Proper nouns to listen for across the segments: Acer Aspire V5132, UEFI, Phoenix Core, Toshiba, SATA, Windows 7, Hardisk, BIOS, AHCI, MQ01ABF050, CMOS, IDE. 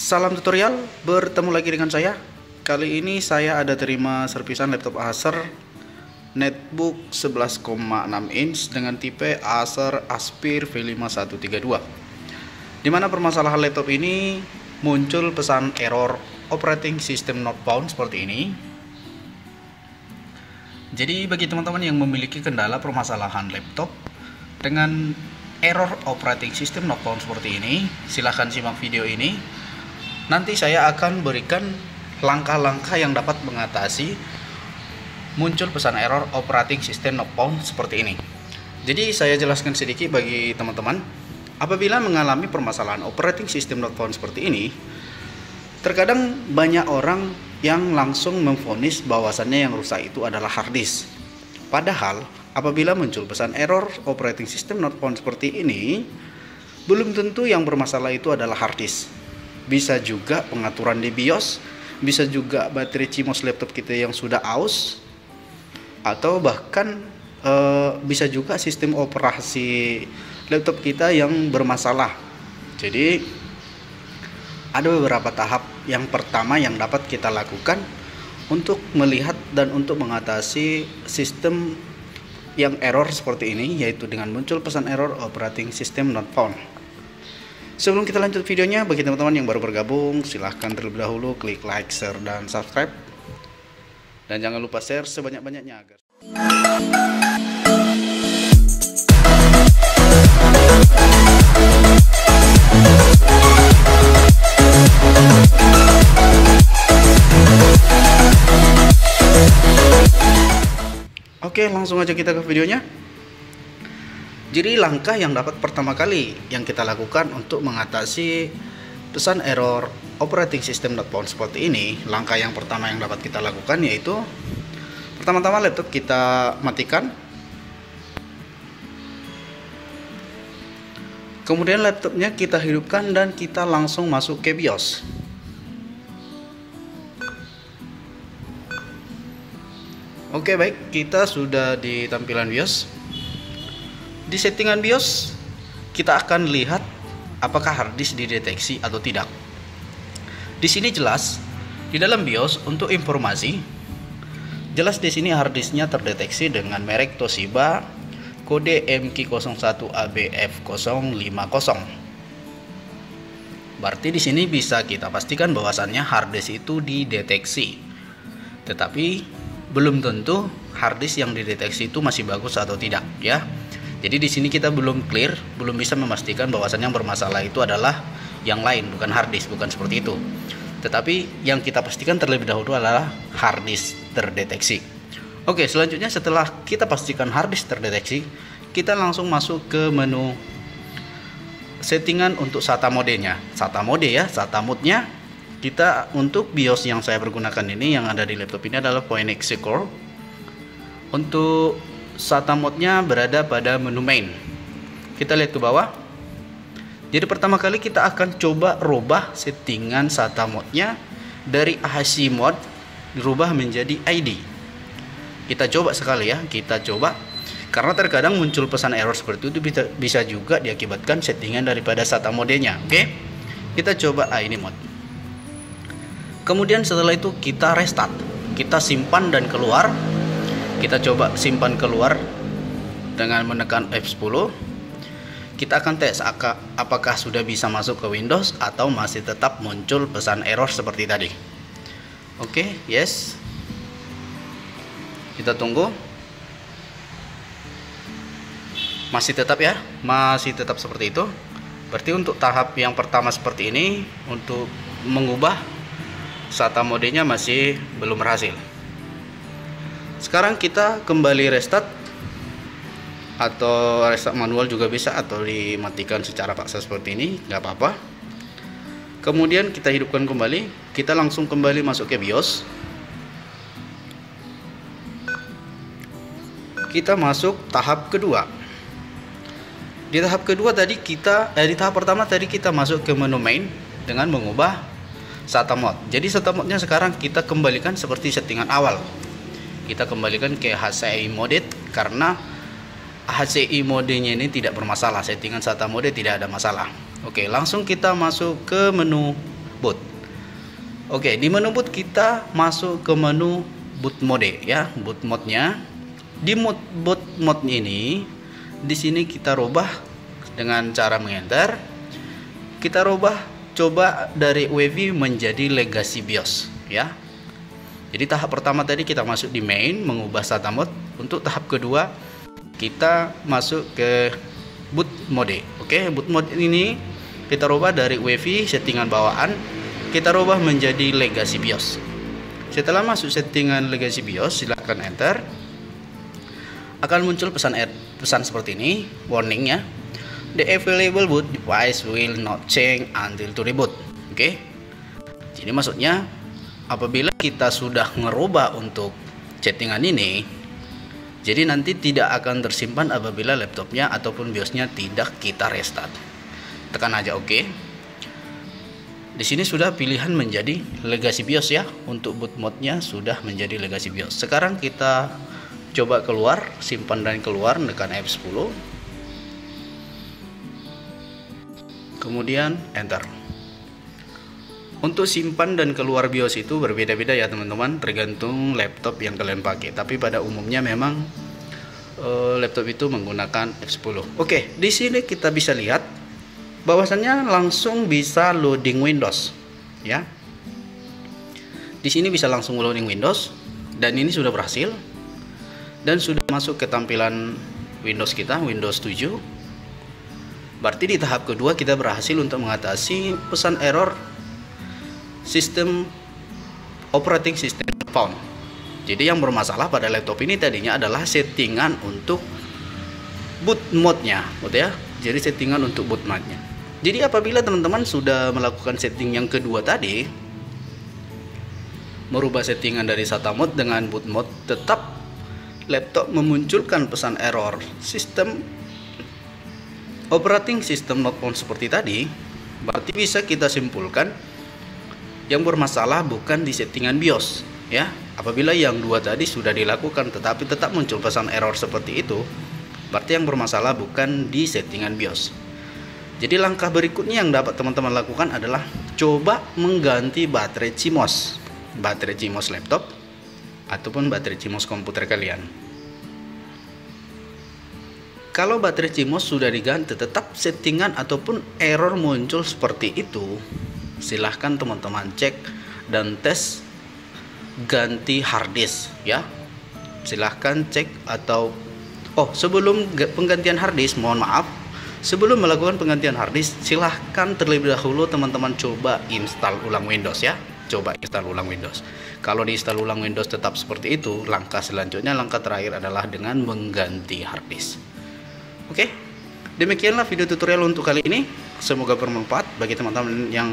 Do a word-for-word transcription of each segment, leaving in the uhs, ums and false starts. Salam tutorial, bertemu lagi dengan saya. Kali ini saya ada terima servisan laptop Acer netbook sebelas koma enam inch dengan tipe Acer Aspire V lima satu tiga dua. Dimana permasalahan laptop ini muncul pesan error operating system not found seperti ini. Jadi bagi teman-teman yang memiliki kendala permasalahan laptop dengan error operating system not found seperti ini, silahkan simak video ini. Nanti saya akan berikan langkah-langkah yang dapat mengatasi muncul pesan error operating system not found seperti ini. Jadi saya jelaskan sedikit bagi teman-teman. Apabila mengalami permasalahan operating system not found seperti ini, terkadang banyak orang yang langsung memvonis bahwasannya yang rusak itu adalah hard disk. Padahal apabila muncul pesan error operating system not found seperti ini, belum tentu yang bermasalah itu adalah hard disk. Bisa juga pengaturan di BIOS, bisa juga baterai C M O S laptop kita yang sudah aus, atau bahkan e, bisa juga sistem operasi laptop kita yang bermasalah. Jadi ada beberapa tahap yang pertama yang dapat kita lakukan untuk melihat dan untuk mengatasi sistem yang error seperti ini, yaitu dengan muncul pesan error operating system not found. Sebelum kita lanjut videonya, bagi teman-teman yang baru bergabung, silahkan terlebih dahulu klik like, share, dan subscribe, dan jangan lupa share sebanyak-banyaknya agar Oke, langsung aja kita ke videonya. Jadi langkah yang dapat pertama kali yang kita lakukan untuk mengatasi pesan error operating system not found seperti ini, langkah yang pertama yang dapat kita lakukan yaitu pertama-tama laptop kita matikan. Kemudian laptopnya kita hidupkan dan kita langsung masuk ke BIOS. Oke, baik, kita sudah di tampilan BIOS. Di settingan BIOS kita akan lihat apakah harddisk dideteksi atau tidak. Di sini jelas di dalam BIOS untuk informasi, jelas di sini harddisknya terdeteksi dengan merek Toshiba, kode M Q nol satu A B F nol lima nol. Berarti di sini bisa kita pastikan bahwasannya harddisk itu dideteksi. Tetapi belum tentu harddisk yang dideteksi itu masih bagus atau tidak, ya. Jadi di sini kita belum clear, belum bisa memastikan bahwasannya yang bermasalah itu adalah yang lain, bukan harddisk, bukan seperti itu. Tetapi yang kita pastikan terlebih dahulu adalah harddisk terdeteksi. Oke, selanjutnya setelah kita pastikan harddisk terdeteksi, kita langsung masuk ke menu settingan untuk SATA modenya. SATA mode ya, SATA mode-nya kita untuk BIOS yang saya pergunakan ini, yang ada di laptop ini adalah Phoenix Core. Untuk SATA mode-nya berada pada menu main. Kita lihat ke bawah. Jadi pertama kali kita akan coba rubah settingan SATA mode-nya dari A H C I mode dirubah menjadi I D E. Kita coba sekali ya, kita coba. Karena terkadang muncul pesan error seperti itu bisa, bisa juga diakibatkan settingan daripada SATA mode-nya. Oke, kita coba I D E mode. Kemudian setelah itu kita restart, kita simpan dan keluar. Kita coba simpan keluar dengan menekan F sepuluh. Kita akan tes apakah sudah bisa masuk ke Windows atau masih tetap muncul pesan error seperti tadi. Oke, okay, yes. Kita tunggu. Masih tetap ya, masih tetap seperti itu. Berarti untuk tahap yang pertama seperti ini untuk mengubah SATA modenya masih belum berhasil. Sekarang kita kembali restart, atau restart manual juga bisa, atau dimatikan secara paksa seperti ini, nggak apa-apa. Kemudian kita hidupkan kembali, kita langsung kembali masuk ke BIOS. Kita masuk tahap kedua. Di tahap kedua tadi kita, eh, di tahap pertama tadi kita masuk ke menu main dengan mengubah SATA mode. Jadi SATA mode-nya sekarang kita kembalikan seperti settingan awal. Kita kembalikan ke A H C I mode karena A H C I modenya ini tidak bermasalah. Settingan SATA mode tidak ada masalah. Oke, langsung kita masuk ke menu boot. Oke, di menu boot kita masuk ke menu boot mode ya, boot mode-nya. Di mode boot mode ini di sini kita rubah dengan cara mengenter. Kita rubah coba dari U E F I menjadi legacy BIOS ya. Jadi tahap pertama tadi kita masuk di main mengubah SATA mode, untuk tahap kedua kita masuk ke boot mode. Oke, boot mode ini kita rubah dari U E F I settingan bawaan, kita rubah menjadi legacy BIOS. Setelah masuk settingan legacy BIOS, silakan enter. Akan muncul pesan pesan seperti ini, warning ya. The available boot device will not change until to reboot. Oke. Okay. Jadi maksudnya apabila kita sudah ngerubah untuk settingan ini, jadi nanti tidak akan tersimpan apabila laptopnya ataupun BIOSnya tidak kita restart. Tekan aja oke. Okay. Di sini sudah pilihan menjadi legacy BIOS ya. Untuk boot mode-nya sudah menjadi legacy BIOS. Sekarang kita coba keluar, simpan dan keluar, tekan F sepuluh. Kemudian enter. Untuk simpan dan keluar BIOS itu berbeda-beda ya teman-teman, tergantung laptop yang kalian pakai. Tapi pada umumnya memang e, laptop itu menggunakan F sepuluh. Oke, di sini kita bisa lihat bahwasannya langsung bisa loading Windows ya. Di sini bisa langsung loading Windows dan ini sudah berhasil dan sudah masuk ke tampilan Windows kita, Windows tujuh. Berarti di tahap kedua kita berhasil untuk mengatasi pesan error sistem operating system found. Jadi yang bermasalah pada laptop ini tadinya adalah settingan untuk boot mode-nya, ya. Jadi settingan untuk boot mode-nya. Jadi apabila teman-teman sudah melakukan setting yang kedua tadi, merubah settingan dari SATA mode dengan boot mode, tetap laptop memunculkan pesan error sistem operating system not found seperti tadi. Berarti bisa kita simpulkan yang bermasalah bukan di settingan BIOS ya. Apabila yang dua tadi sudah dilakukan tetapi tetap muncul pesan error seperti itu, berarti yang bermasalah bukan di settingan BIOS. Jadi langkah berikutnya yang dapat teman-teman lakukan adalah coba mengganti baterai C M O S, baterai C M O S laptop ataupun baterai C M O S komputer kalian. Kalau baterai C M O S sudah diganti tetap settingan ataupun error muncul seperti itu, silahkan teman-teman cek dan tes ganti hard disk ya. Silahkan cek atau oh sebelum penggantian hard disk, mohon maaf, sebelum melakukan penggantian hard disk silahkan terlebih dahulu teman-teman coba install ulang Windows ya. Coba install ulang Windows. Kalau diinstal ulang Windows tetap seperti itu, langkah selanjutnya, langkah terakhir adalah dengan mengganti hard disk. Oke, demikianlah video tutorial untuk kali ini. Semoga bermanfaat bagi teman-teman yang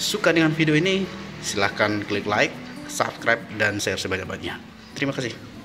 suka dengan video ini. Silahkan klik like, subscribe, dan share sebanyak-banyaknya. Terima kasih.